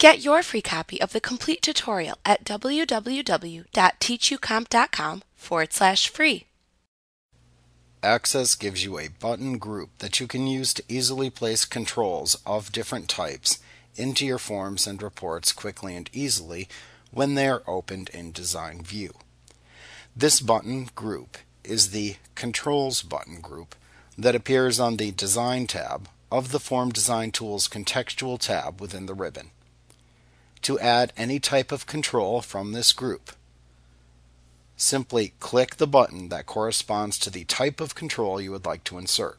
Get your free copy of the complete tutorial at www.teachucomp.com/free. Access gives you a button group that you can use to easily place controls of different types into your forms and reports quickly and easily when they are opened in Design View. This button group is the Controls button group that appears on the Design tab of the Form Design Tools contextual tab within the ribbon. To add any type of control from this group, simply click the button that corresponds to the type of control you would like to insert.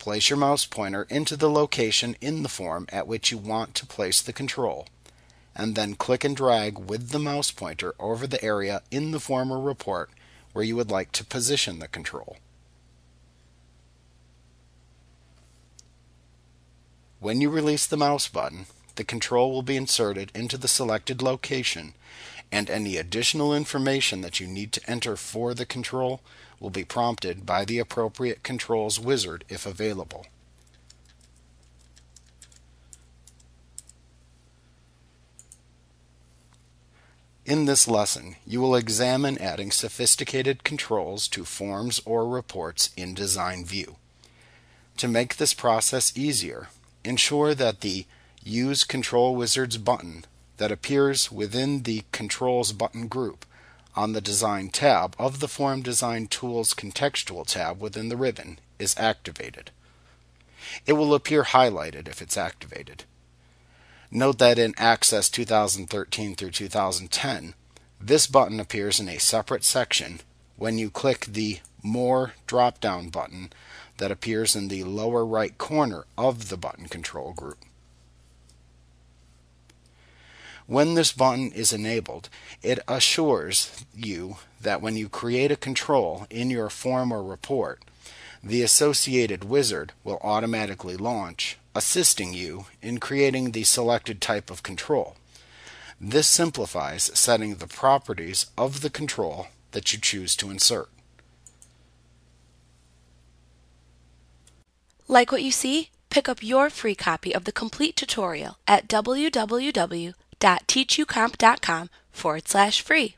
Place your mouse pointer into the location in the form at which you want to place the control, and then click and drag with the mouse pointer over the area in the form or report where you would like to position the control. When you release the mouse button, the control will be inserted into the selected location, and any additional information that you need to enter for the control will be prompted by the appropriate controls wizard if available. In this lesson, you will examine adding sophisticated controls to forms or reports in Design View. To make this process easier, ensure that the Use Control Wizards button that appears within the Controls button group on the Design tab of the Form Design Tools contextual tab within the ribbon is activated. It will appear highlighted if it's activated. Note that in Access 2013 through 2010, this button appears in a separate section when you click the More drop-down button that appears in the lower right corner of the button control group. When this button is enabled, it assures you that when you create a control in your form or report, the associated wizard will automatically launch, assisting you in creating the selected type of control. This simplifies setting the properties of the control that you choose to insert. Like what you see? Pick up your free copy of the complete tutorial at www.teachucomp.com/free.